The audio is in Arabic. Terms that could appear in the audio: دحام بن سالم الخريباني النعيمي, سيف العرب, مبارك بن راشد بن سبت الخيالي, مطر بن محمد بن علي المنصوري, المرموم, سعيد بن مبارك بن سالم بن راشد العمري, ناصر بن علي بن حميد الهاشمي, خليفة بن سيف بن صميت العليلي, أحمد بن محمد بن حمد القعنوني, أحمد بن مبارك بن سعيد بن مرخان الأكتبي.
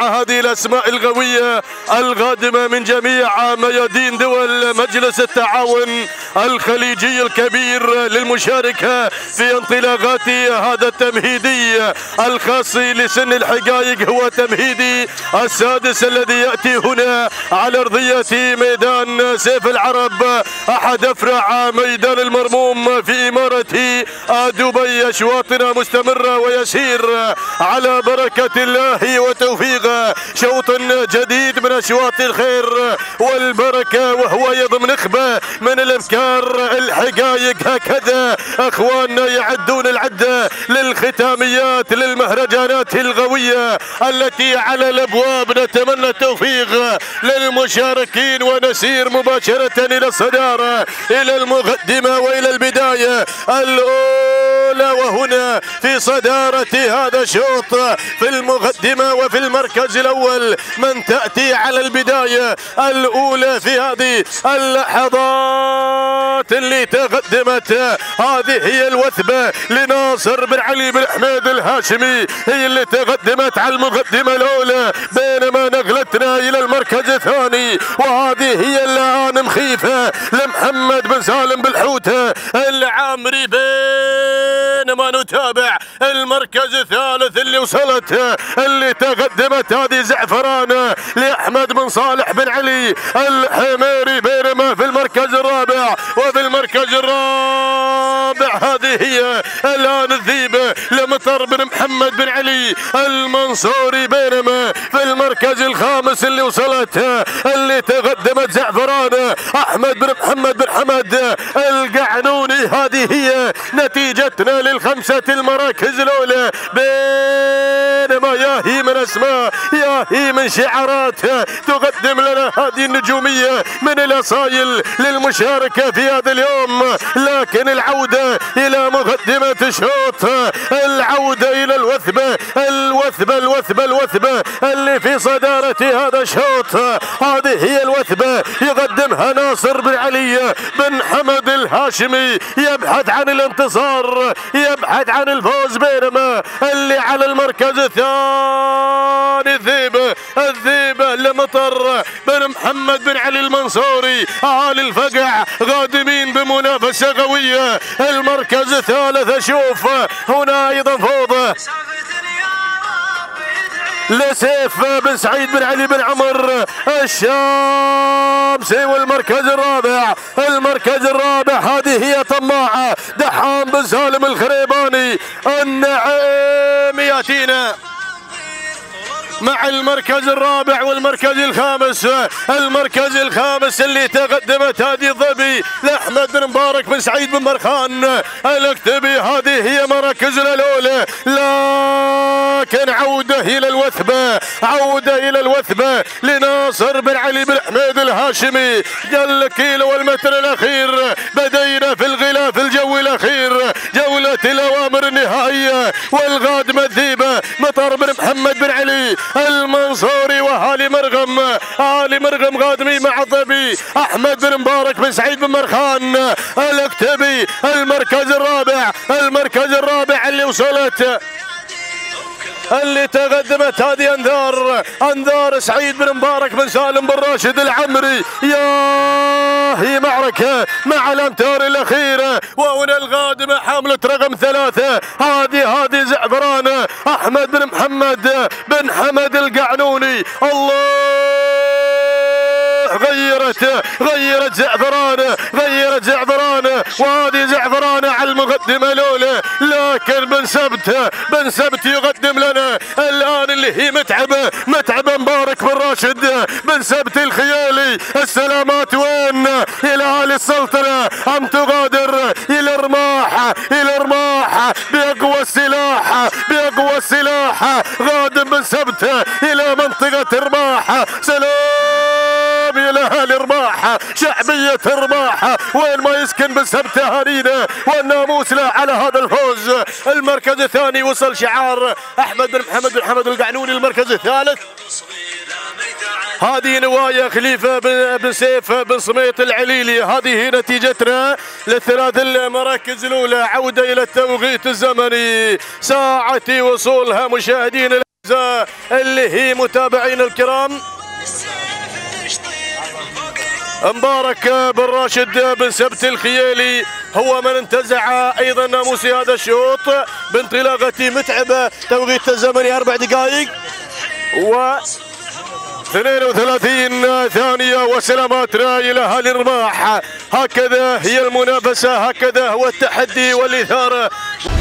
مع هذه الأسماء القوية القادمة من جميع ميادين دول مجلس التعاون الخليجي الكبير للمشاركة في انطلاقات هذا التمهيدي الخاص لسن الحقائق، هو تمهيدي السادس الذي يأتي هنا على أرضية ميدان سيف العرب أحد أفرع ميدان المرموم في إمارة دبي. أشواطنا مستمرة ويسير على بركة الله وتوفيقه شوط جديد من أشواط الخير والبركة، وهو يضم نخبة من الأفكار الحقائق. هكذا أخواننا يعدون العدة للختاميات للمهرجانات القوية التي على الأبواب. نتمنى التوفيق للمشاركين ونسير مباشرة إلى الصدارة إلى المقدمة وإلى البداية الأولى، وهنا في صدارة هذا الشوط في المقدمة وفي المركز الأول من تأتي على البداية الأولى في هذه اللحظات اللي تقدمت. هذه هي الوثبة لناصر بن علي بن حميد الهاشمي، هي اللي تقدمت على المقدمة الأولى، بينما نقلتنا إلى المركز الثاني. وهذه هي اللعان مخيفة لمحمد بن سالم بالحوتة العمري، بينما نتابع المركز الثالث اللي وصلت اللي تقدمت هذه زعفران لأحمد بن صالح بن علي الحميري، بينما في المركز الرابع وفي المركز الرابع هذه هي الآن الذيبة لمطر بن محمد بن علي المنصوري، بينما في المركز الخامس اللي وصلت اللي تقدمت زعفران أحمد بن محمد بن حمد القعنوني. هذه هي نتيجتنا للخمسة المراكز الأولى، بينما ياهي من أسماء ياهي من شعارات تقدم لنا هذه النجومية من الأصايل للمشاركة في هذا اليوم. لكن العودة إلى مقدمة الشوط، العودة إلى الوثبة اللي في صدارة هذا الشوط. هذه هي الوثبة يقدمها ناصر بن علي بن حمد الهاشمي، يبحث عن الانتصار يبحث عن الفوز، بينما اللي على المركز الثاني الذيبة لمطر بن محمد بن علي المنصوري. أهالي الفقع قادمين بمنافسة قوية. المركز الثالث أشوف هنا أيضا فوضى لسيف بن سعيد بن علي بن عمر الشامسي. والمركز الرابع هذه هي طماعة دحام بن سالم الخريباني النعيمي، ياتينا مع المركز الرابع والمركز الخامس. المركز الخامس اللي تقدمت هذه الظبي لأحمد بن مبارك بن سعيد بن مرخان الأكتبي. هذه هي مراكزنا الأولى، لكن عودة إلى الوثبة لناصر بن علي بن حميد الهاشمي. الكيلو والمتر الأخير، بدينا في الغلاف الجوي الأخير جولة الأوامر النهائية، والقادمة الذيبة مطر بن محمد بن علي المنصوري وهالي مرغم. هالي مرغم قادمي مع الظبي أحمد بن مبارك بن سعيد بن مرخان الأكتبي. المركز الرابع اللي وصلت اللي تقدمت هذه انذار سعيد بن مبارك بن سالم بن راشد العمري. هي معركة مع الامتار الاخيرة، وهنا القادمة حاملة رقم 3 هذه زعفران احمد بن محمد بن حمد القعنوني. غيرت زعفران وهذه زعفران على المقدمة الأولى، لكن بن سبت يقدم لنا الآن اللي هي متعبة مبارك بن راشد بن سبت الخيالي. السلامات وين إلى أهل السلطنة، أم تغادر إلى الرماح بأقوى السلاح غادم بن سبت إلى منطقة الرماح. إلى أهل الرماح، شعبية الرماح وين ما يسكن بن سبت أهالينا، والناموس له على هذا الفوز. المركز الثاني وصل شعار أحمد بن محمد بن حمد القعنوني. المركز الثالث هذه نوايا خليفة بن سيف بن صميت العليلي. هذه نتيجتنا للثلاث المراكز الأولى، عودة إلى التوقيت الزمني ساعة وصولها مشاهدين اللي هي متابعين الكرام مبارك بن راشد بن سبت الخيالي هو من انتزع ايضا ناموسي هذا الشوط بانطلاقه متعبه توقيت الزمني 4 دقائق و 32 ثانية وسلامات رايلة للرماح. هكذا هي المنافسة، هكذا هو التحدي والإثارة.